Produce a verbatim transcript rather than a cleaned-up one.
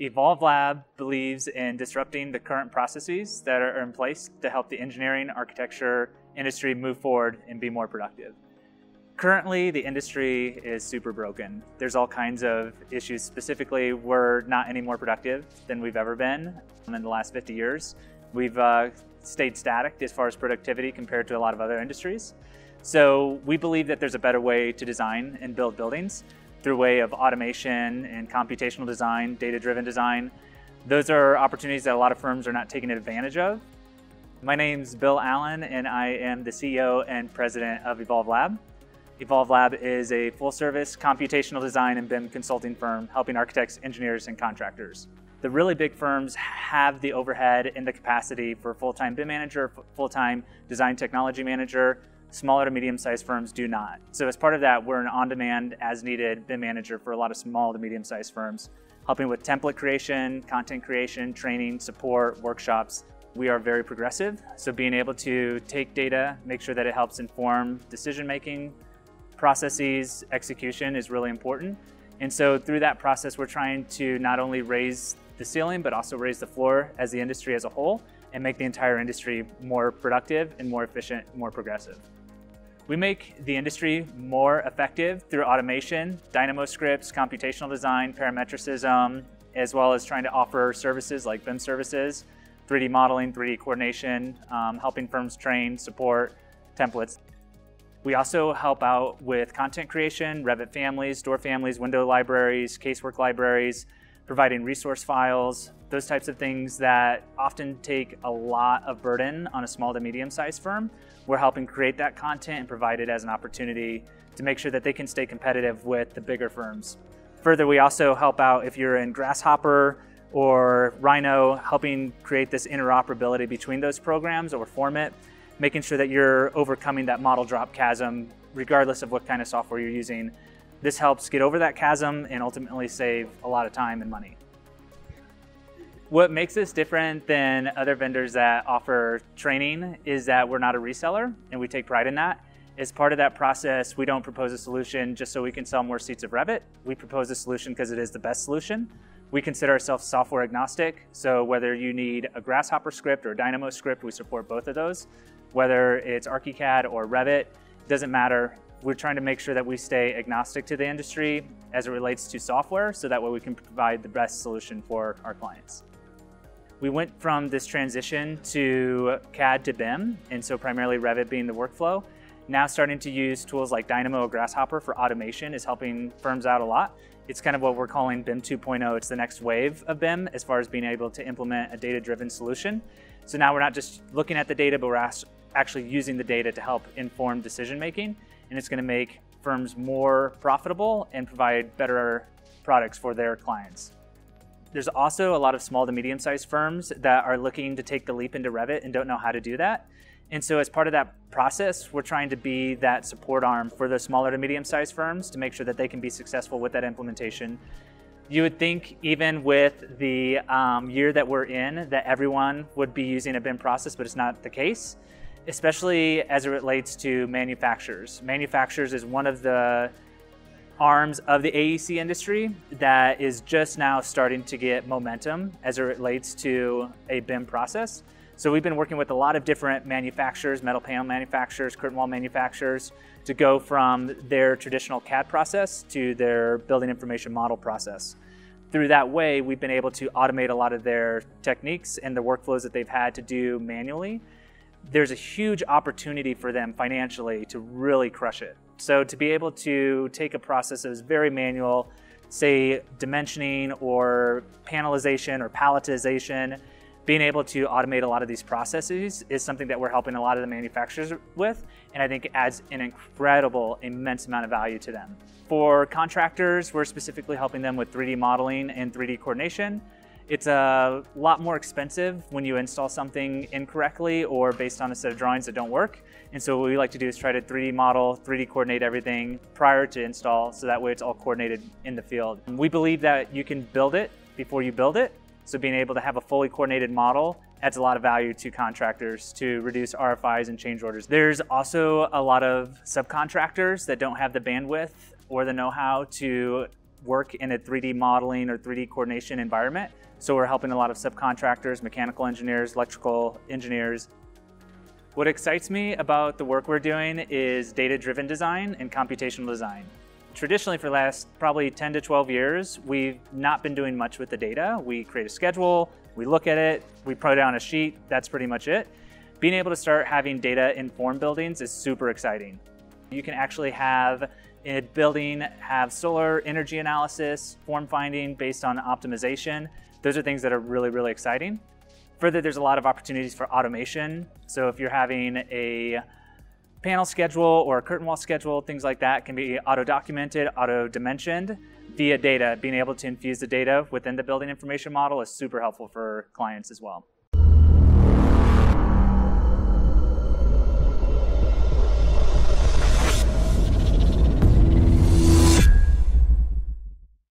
EvolveLAB believes in disrupting the current processes that are in place to help the engineering, architecture, industry move forward and be more productive. Currently, the industry is super broken. There's all kinds of issues. Specifically, we're not any more productive than we've ever been in the last fifty years. We've uh, stayed static as far as productivity compared to a lot of other industries. So we believe that there's a better way to design and build buildings through way of automation and computational design, data-driven design. Those are opportunities that a lot of firms are not taking advantage of. My name's Bill Allen, and I am the C E O and president of EvolveLAB. EvolveLAB is a full-service computational design and B I M consulting firm helping architects, engineers, and contractors. The really big firms have the overhead and the capacity for a full-time B I M manager, full-time design technology manager. Smaller to medium-sized firms do not. So as part of that, we're an on-demand, as-needed B I M manager for a lot of small to medium-sized firms, helping with template creation, content creation, training, support, workshops. We are very progressive, so being able to take data, make sure that it helps inform decision-making, processes, execution is really important. And so through that process, we're trying to not only raise the ceiling, but also raise the floor as the industry as a whole and make the entire industry more productive and more efficient, more progressive. We make the industry more effective through automation, Dynamo scripts, computational design, parametricism, as well as trying to offer services like B I M services, three D modeling, three D coordination, um, helping firms train, support, templates. We also help out with content creation, Revit families, door families, window libraries, casework libraries, providing resource files, those types of things that often take a lot of burden on a small to medium-sized firm. We're helping create that content and provide it as an opportunity to make sure that they can stay competitive with the bigger firms. Further, we also help out if you're in Grasshopper or Rhino, helping create this interoperability between those programs, or Formit, making sure that you're overcoming that model drop chasm regardless of what kind of software you're using. This helps get over that chasm and ultimately save a lot of time and money. What makes us different than other vendors that offer training is that we're not a reseller, and we take pride in that. As part of that process, we don't propose a solution just so we can sell more seats of Revit. We propose a solution because it is the best solution. We consider ourselves software agnostic, so whether you need a Grasshopper script or a Dynamo script, we support both of those. Whether it's ArchiCAD or Revit, doesn't matter. We're trying to make sure that we stay agnostic to the industry as it relates to software, so that way we can provide the best solution for our clients. We went from this transition to C A D to B I M, and so primarily Revit being the workflow. Now starting to use tools like Dynamo or Grasshopper for automation is helping firms out a lot. It's kind of what we're calling B I M two point oh. It's the next wave of B I M as far as being able to implement a data-driven solution. So now we're not just looking at the data, but we're actually using the data to help inform decision-making. And it's going to make firms more profitable and provide better products for their clients. There's also a lot of small to medium-sized firms that are looking to take the leap into Revit and don't know how to do that. And so as part of that process, we're trying to be that support arm for the smaller to medium-sized firms to make sure that they can be successful with that implementation. You would think, even with the um, year that we're in, that everyone would be using a B I M process, but it's not the case, especially as it relates to manufacturers. Manufacturers is one of the arms of the A E C industry that is just now starting to get momentum as it relates to a B I M process. So we've been working with a lot of different manufacturers, metal panel manufacturers, curtain wall manufacturers, to go from their traditional C A D process to their building information model process. Through that way, we've been able to automate a lot of their techniques and the workflows that they've had to do manually. There's a huge opportunity for them financially to really crush it. So to be able to take a process that was very manual, say dimensioning or panelization or palletization, being able to automate a lot of these processes is something that we're helping a lot of the manufacturers with, and I think it adds an incredible, immense amount of value to them. For contractors, we're specifically helping them with three D modeling and three D coordination. It's a lot more expensive when you install something incorrectly or based on a set of drawings that don't work. And so what we like to do is try to three D model, three D coordinate everything prior to install, so that way it's all coordinated in the field. We believe that you can build it before you build it. So being able to have a fully coordinated model adds a lot of value to contractors to reduce R F Is and change orders. There's also a lot of subcontractors that don't have the bandwidth or the know-how to work in a three D modeling or three D coordination environment. So we're helping a lot of subcontractors, mechanical engineers, electrical engineers. What excites me about the work we're doing is data-driven design and computational design. Traditionally, for the last probably ten to twelve years, we've not been doing much with the data. We create a schedule, we look at it, we put it on a sheet, that's pretty much it. Being able to start having data inform buildings is super exciting. You can actually have a building have solar energy analysis, form finding based on optimization. Those are things that are really, really exciting. Further, there's a lot of opportunities for automation. So if you're having a panel schedule or a curtain wall schedule, things like that can be auto-documented, auto-dimensioned via data. Being able to infuse the data within the building information model is super helpful for clients as well.